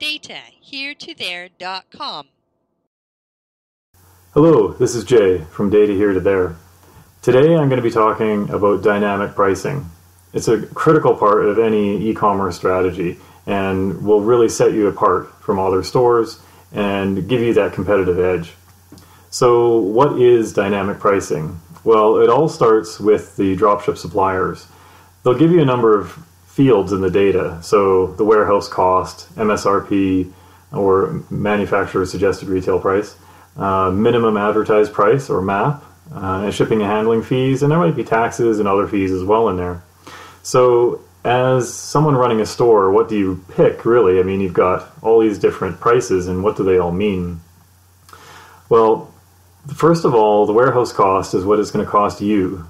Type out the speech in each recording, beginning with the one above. DataHereToThere.com. Hello, this is Jay from Data Here to There. Today I'm going to be talking about dynamic pricing. It's a critical part of any e-commerce strategy and will really set you apart from other stores and give you that competitive edge. So what is dynamic pricing? Well, it all starts with the dropship suppliers. They'll give you a number of fields in the data, so the warehouse cost, MSRP, or manufacturer suggested retail price, minimum advertised price, or MAP, and shipping and handling fees, and there might be taxes and other fees as well in there. So as someone running a store, what do you pick really? I mean, you've got all these different prices, and what do they all mean? Well, first of all, the warehouse cost is what it's going to cost you.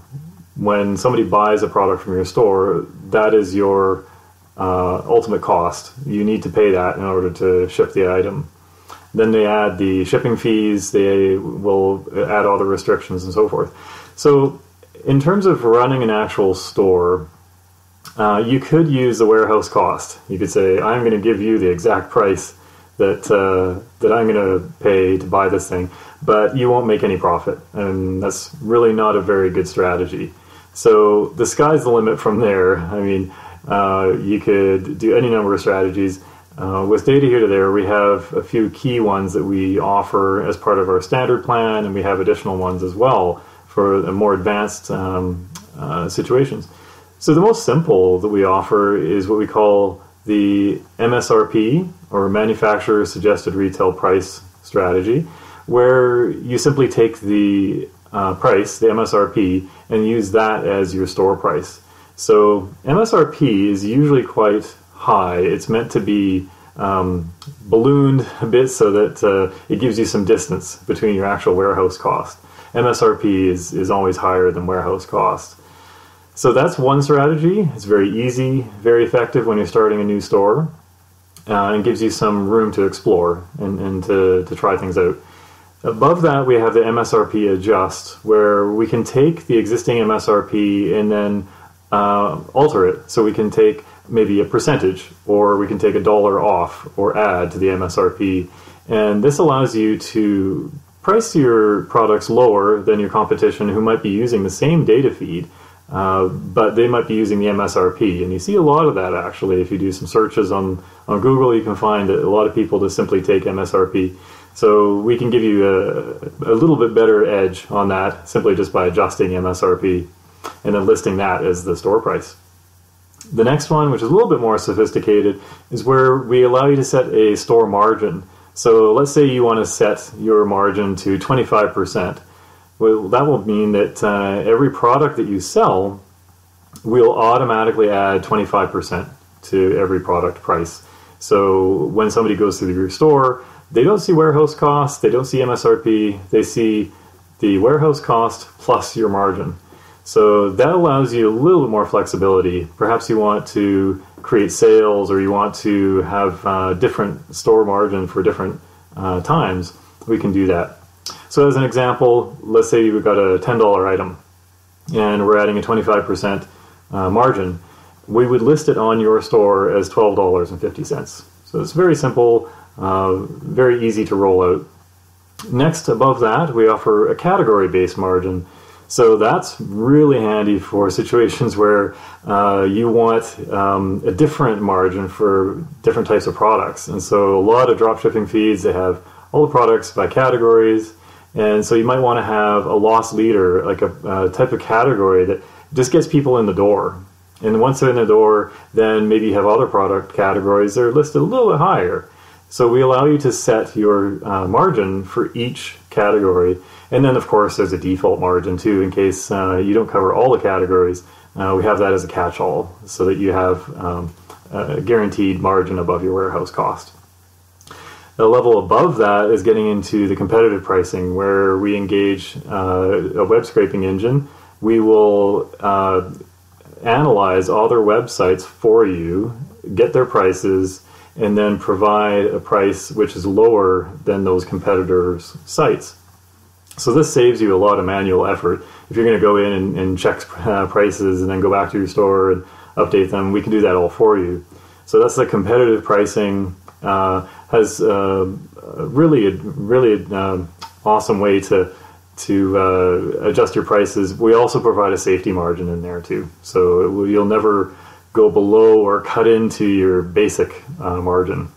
When somebody buys a product from your store, that is your ultimate cost. You need to pay that in order to ship the item. Then they add the shipping fees, they will add all the restrictions and so forth. So in terms of running an actual store, you could use the warehouse cost. You could say, I'm going to give you the exact price that I'm going to pay to buy this thing, but you won't make any profit, and that's really not a very good strategy. So the sky's the limit from there. I mean, you could do any number of strategies. With Data Here to There, we have a few key ones that we offer as part of our standard plan, and we have additional ones as well for the more advanced situations. So the most simple that we offer is what we call the MSRP, or Manufacturer Suggested Retail Price strategy, where you simply take the price, the MSRP, and use that as your store price. So MSRP is usually quite high. It's meant to be ballooned a bit so that it gives you some distance between your actual warehouse cost. MSRP is always higher than warehouse cost. So that's one strategy. It's very easy, very effective when you're starting a new store, and gives you some room to explore and to try things out. Above that, we have the MSRP adjust, where we can take the existing MSRP and then alter it. So we can take maybe a percentage, or we can take a dollar off or add to the MSRP. And this allows you to price your products lower than your competition, who might be using the same data feed, but they might be using the MSRP. And you see a lot of that, actually. If you do some searches on Google, you can find that a lot of people just simply take MSRP. So we can give you a little bit better edge on that simply just by adjusting MSRP and then listing that as the store price. The next one, which is a little bit more sophisticated, is where we allow you to set a store margin. So let's say you want to set your margin to 25%. Well, that will mean that every product that you sell will automatically add 25% to every product price. So when somebody goes through your store, they don't see warehouse costs, they don't see MSRP, they see the warehouse cost plus your margin. So that allows you a little bit more flexibility. Perhaps you want to create sales, or you want to have different store margin for different times. We can do that. So as an example, let's say you've got a $10 item and we're adding a 25% margin. We would list it on your store as $12.50. So it's very simple, very easy to roll out. Next, above that, we offer a category-based margin. So that's really handy for situations where you want a different margin for different types of products. And so a lot of dropshipping feeds, they have all the products by categories. And so you might want to have a loss leader, like a type of category that just gets people in the door. And once they're in the door, then maybe you have other product categories that are listed a little bit higher. So we allow you to set your margin for each category. And then, of course, there's a default margin, too, in case you don't cover all the categories. We have that as a catch-all, so that you have a guaranteed margin above your warehouse cost. The level above that is getting into the competitive pricing, where we engage a web scraping engine. We will analyze all their websites for you, get their prices, and then provide a price which is lower than those competitors' sites. So this saves you a lot of manual effort. If you're going to go in and check prices and then go back to your store and update them, we can do that all for you. So that's the competitive pricing. Has really awesome way to adjust your prices. We also provide a safety margin in there too, so it will, you'll never go below or cut into your basic margin.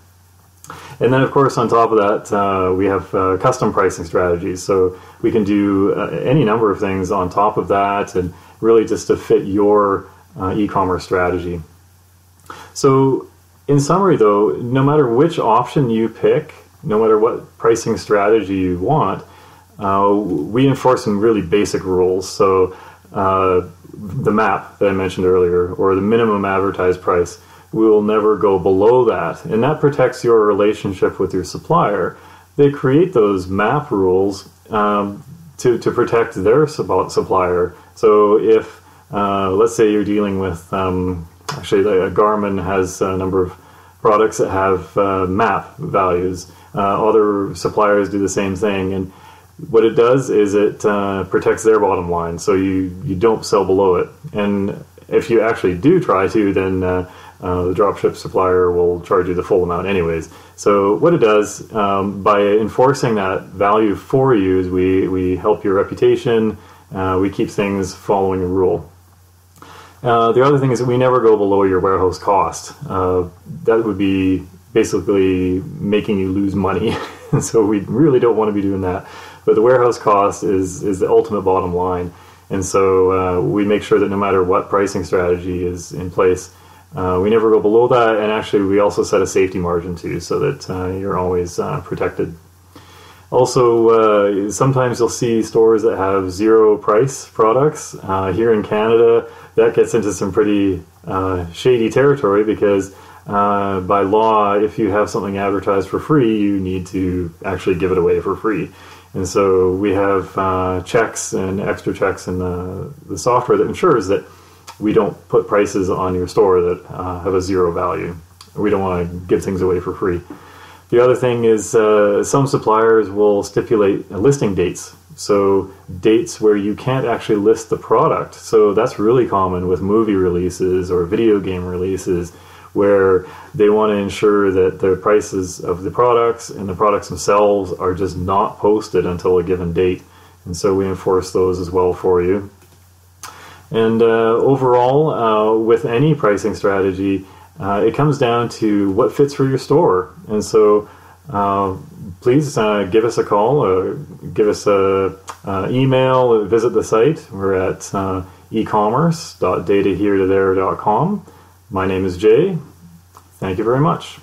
And then of course on top of that we have custom pricing strategies, so we can do any number of things on top of that, and really just to fit your e-commerce strategy. So in summary though, no matter which option you pick, no matter what pricing strategy you want, we enforce some really basic rules. So the MAP that I mentioned earlier, or the minimum advertised price, we will never go below that. And that protects your relationship with your supplier. They create those MAP rules to protect their supplier. So if, let's say you're dealing with, actually Garmin has a number of products that have MAP values. Other suppliers do the same thing. And what it does is it protects their bottom line, so you don't sell below it. And if you actually do try to, then the dropship supplier will charge you the full amount anyways. So what it does, by enforcing that value for you, is we help your reputation, we keep things following a rule. The other thing is that we never go below your warehouse cost. That would be basically making you lose money, and so we really don't want to be doing that. But the warehouse cost is the ultimate bottom line, and so we make sure that no matter what pricing strategy is in place, we never go below that. And actually we also set a safety margin too, so that you're always protected. Also, sometimes you'll see stores that have zero price products. Here in Canada, that gets into some pretty shady territory, because by law, if you have something advertised for free, you need to actually give it away for free. And so we have checks and extra checks in the software that ensures that we don't put prices on your store that have a zero value. We don't want to give things away for free. The other thing is some suppliers will stipulate listing dates. So dates where you can't actually list the product. So that's really common with movie releases or video game releases, where they want to ensure that the prices of the products and the products themselves are just not posted until a given date. And so we enforce those as well for you. And overall, with any pricing strategy, it comes down to what fits for your store. And so please give us a call, or give us an email, visit the site. We're at ecommerce.dataheretoThere.com. My name is Jay. Thank you very much.